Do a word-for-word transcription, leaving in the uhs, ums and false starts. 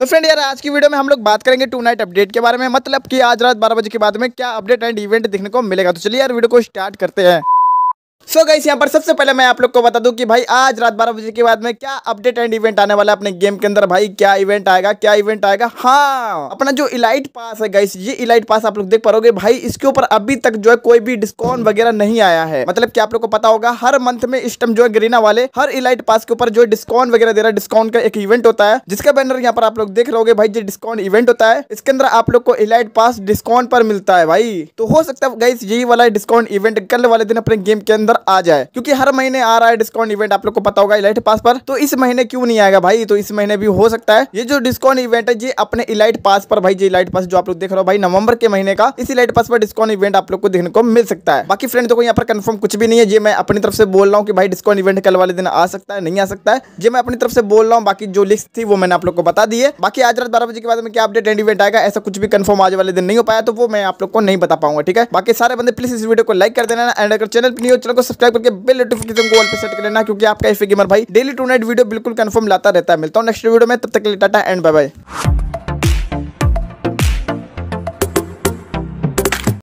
तो फ्रेंड यार आज की वीडियो में हम लोग बात करेंगे टू नाइट अपडेट के बारे में, मतलब कि आज रात बारह बजे के बाद में क्या अपडेट एंड इवेंट देखने को मिलेगा। तो चलिए यार वीडियो को स्टार्ट करते हैं। सो गाइस यहाँ पर सबसे पहले मैं आप लोग को बता दूं कि भाई आज रात बारह बजे के बाद में क्या अपडेट एंड इवेंट आने वाला है अपने गेम के अंदर। भाई क्या इवेंट आएगा क्या इवेंट आएगा हाँ, अपना जो इलाइट पास है गाइस, ये इलाइट पास आप लोग देख पाओगे भाई, इसके ऊपर अभी तक जो है कोई भी डिस्काउंट वगैरह नहीं आया है। मतलब कि आप लोग को पता होगा हर मंथ में इस टाइम जो है गरेना वाले हर इलाइट पास के ऊपर जो डिस्काउंट वगैरह दे रहा है। डिस्काउंट का एक इवेंट होता है जिसका बैनर यहाँ पर आप लोग देख रहोगे भाई, जो डिस्काउंट इवेंट होता है इसके अंदर आप लोग को इलाइट पास डिस्काउंट पर मिलता है भाई। तो हो सकता है गाइस यही वाला डिस्काउंट इवेंट कल वाले दिन अपने गेम के अंदर आ जाए, क्योंकि हर महीने आ रहा है डिस्काउंट इवेंट आप लोग को पता होगा इलाइट पास पर। तो इस महीने क्यों नहीं आएगा भाई, तो इस महीने भी हो सकता है ये जो डिस्काउंट इवेंट है ये अपने इलाइट पास पर भाई, जो इलाइट पास जो आप लोग देख रहे हो भाई नवंबर के महीने का, इस इलाइट पास पर डिस्काउंट इवेंट आप लोग को देखने को मिल सकता है। बाकी फ्रेंड देखो यहाँ पर कंफर्म कुछ भी नहीं है, ये मैं अपनी तरफ से बोल रहा हूँ कि भाई डिस्काउंट इवेंट कल वाले दिन आ सकता है नहीं आ सकता है, ये मैं अपनी तरफ से बोल रहा हूँ। बाकी जो लिस्ट थी वो मैंने आप लोग को बता दी है। बाकी आज रात बारह बजे के बाद में क्या अपडेट एंड इवेंट आएगा ऐसा कुछ भी कंफर्म आज वाले दिन नहीं हो पाया, तो वो मैं आप लोग को नहीं बता पाऊंगा, ठीक है। बाकी सारे बंदे प्लीज इस वीडियो को लाइक कर देना एंड अगर चैनल पर नहीं हो चैनल को सब्सक्राइब करके बेल नोटिफिकेशन को ऑल पे सेट कर लेना, क्योंकि आपका फगामर भाई डेली टू नाइट वीडियो बिल्कुल कंफर्म लाता रहता है। मिलता हूँ नेक्स्ट वीडियो में, तब तक के लिए टाटा एंड बाय बाय।